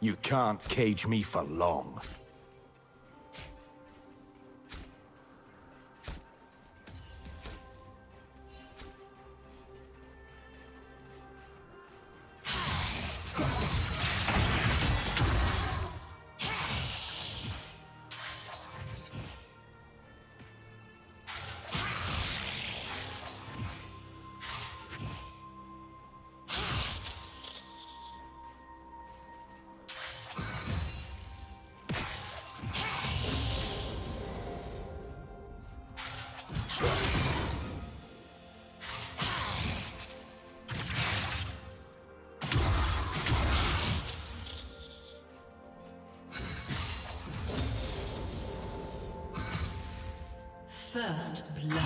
You can't cage me for long. First blood.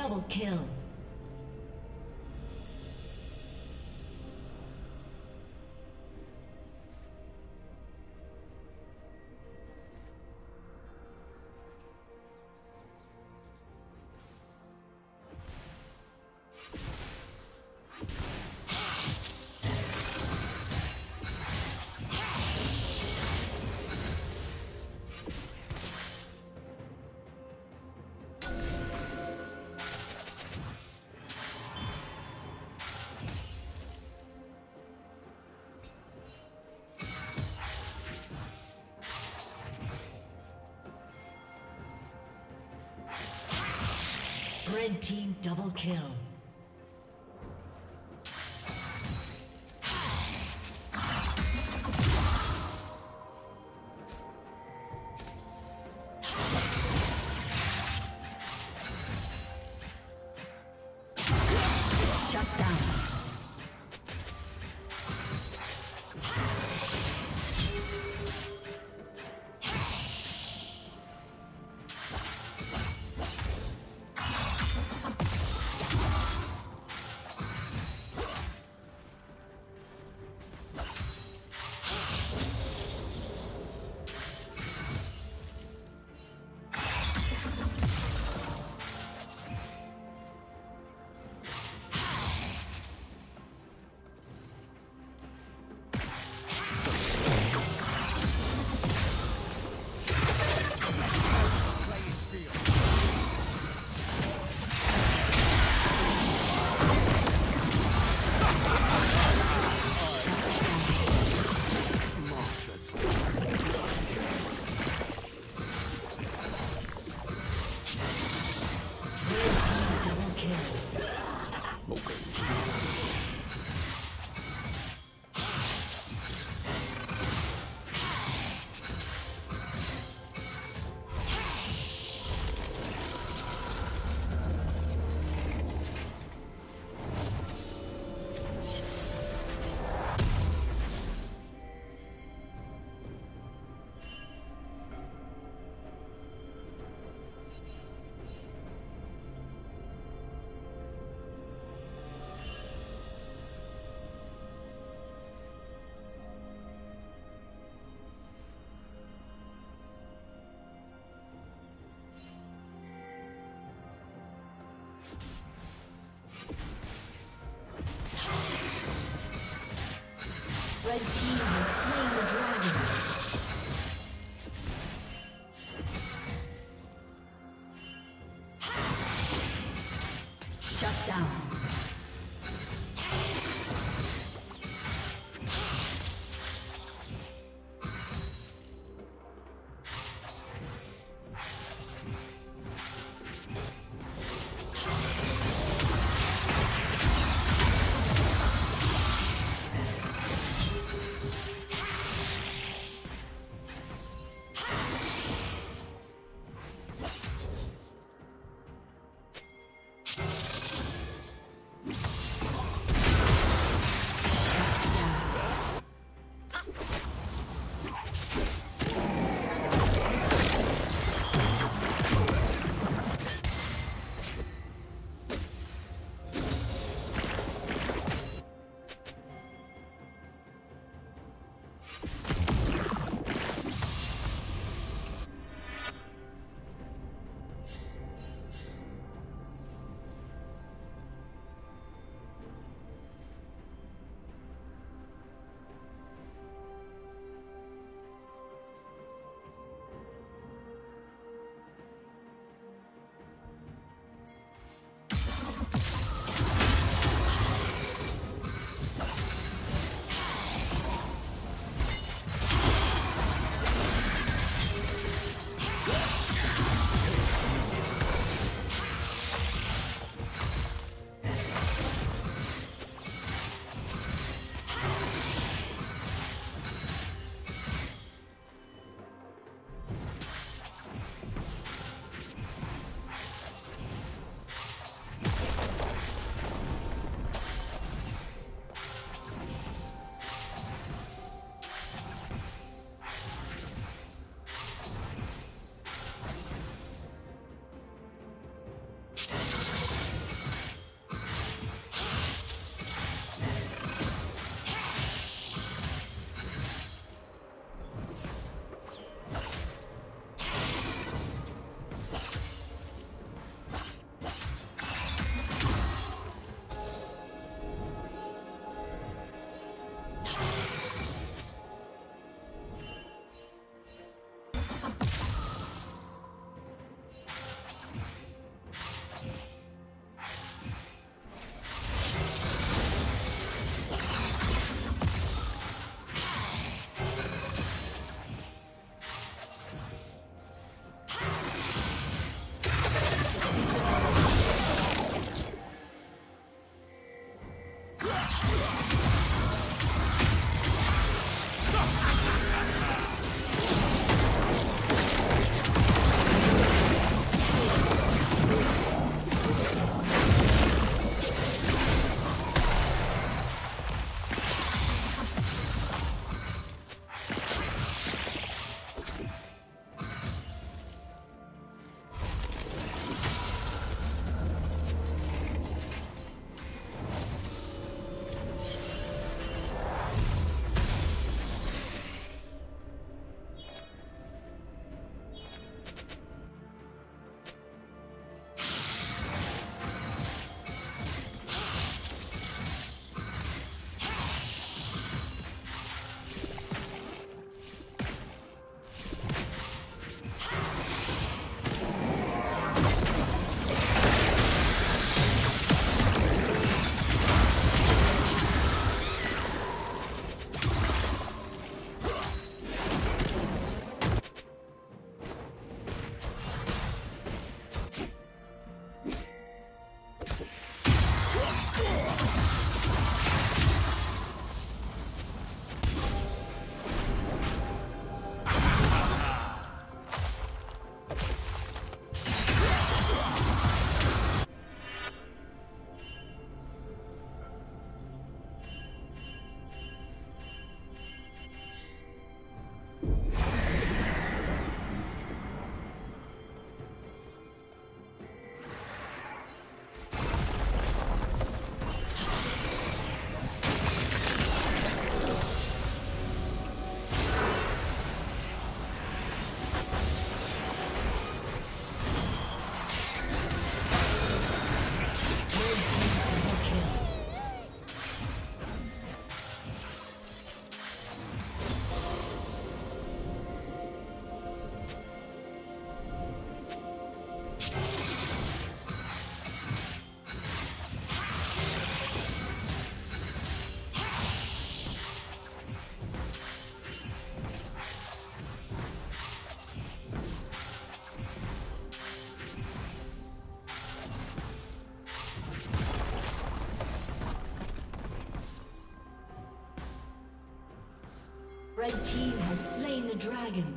Double kill. Red team double kill. Red team has slain the dragon. dragon.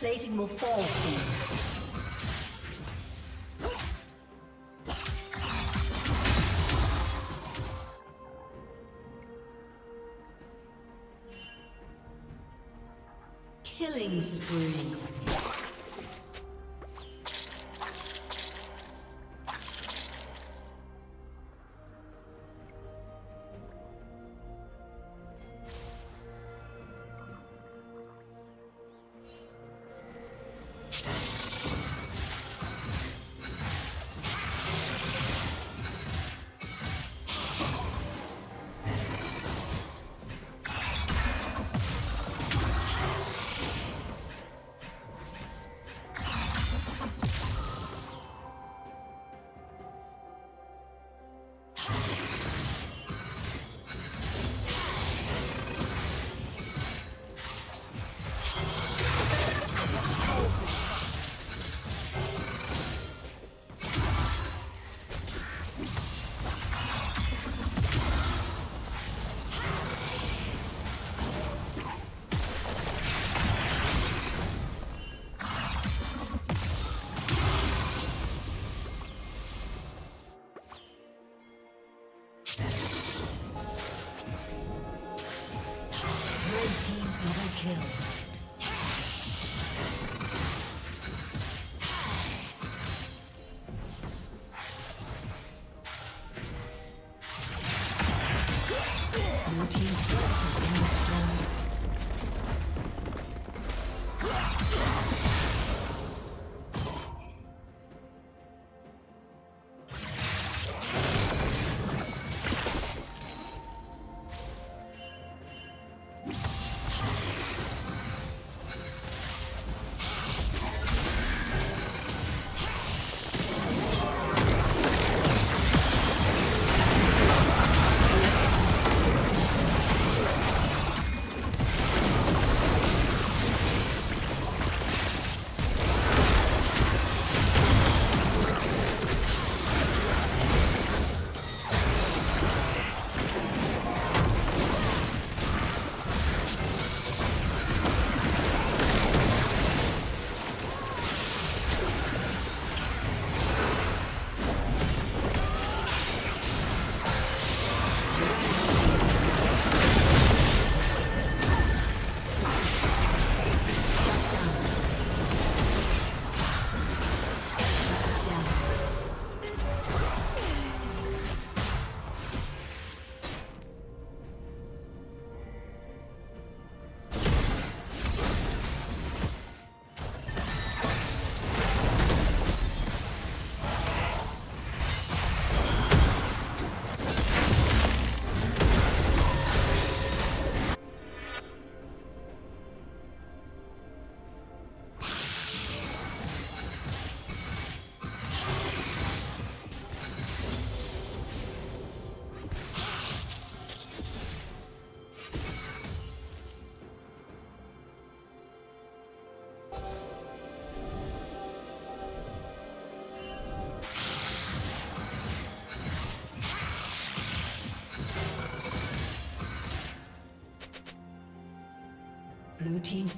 Plating will fall soon. Killing spree. Blue team's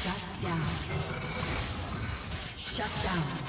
Shut down. Shut down.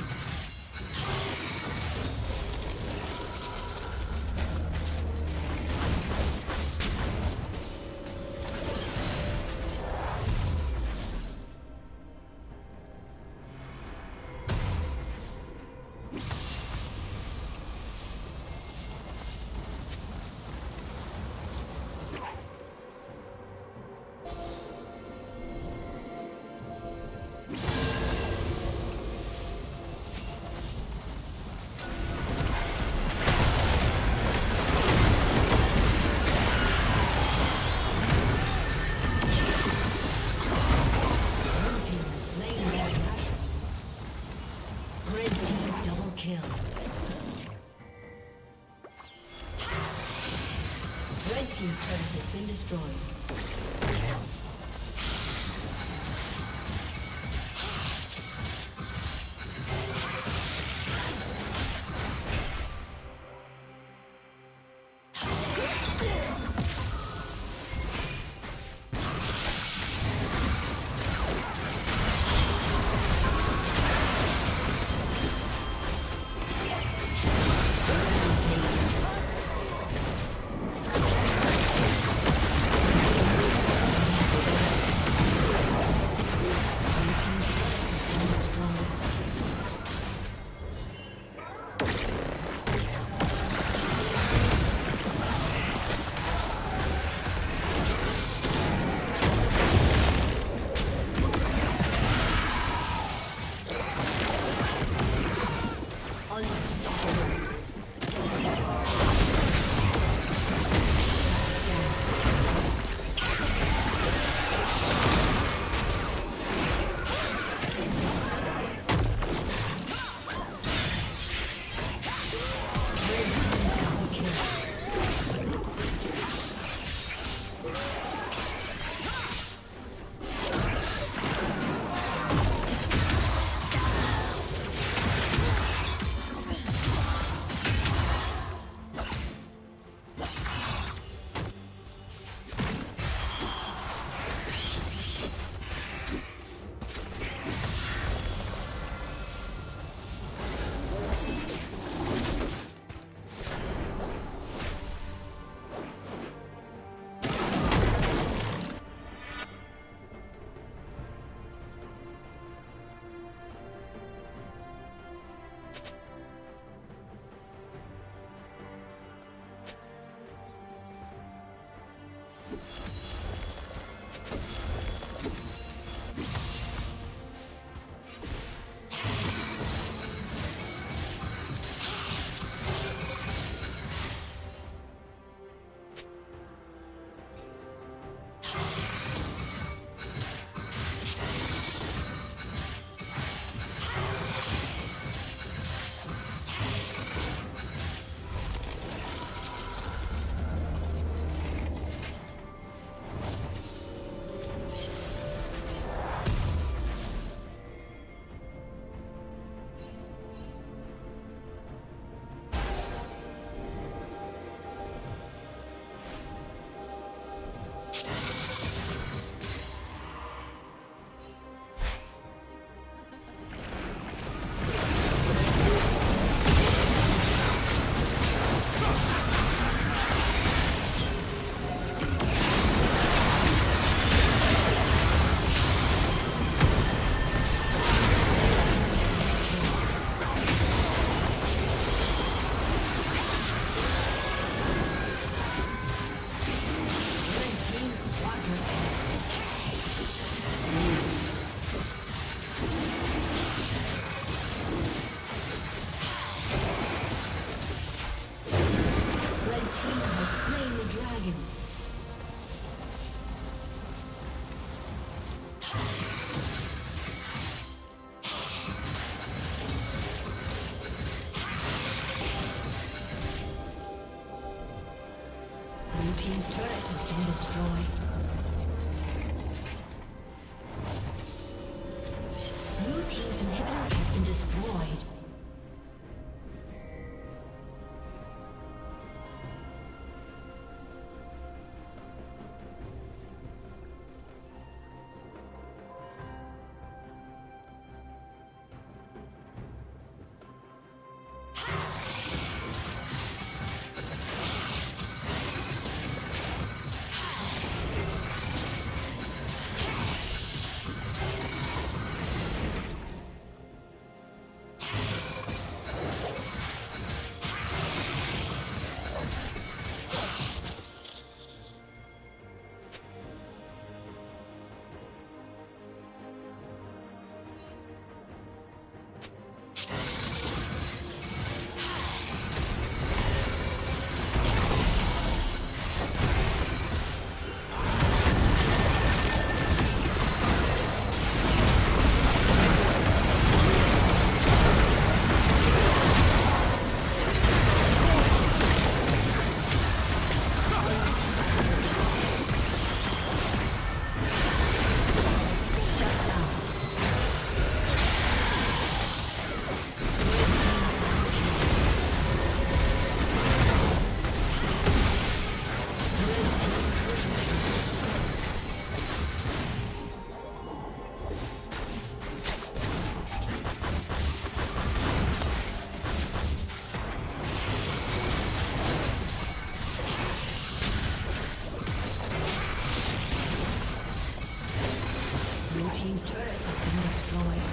destroyed.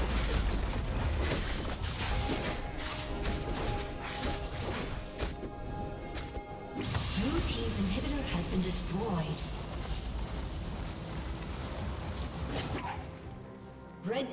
Blue team's inhibitor has been destroyed. Red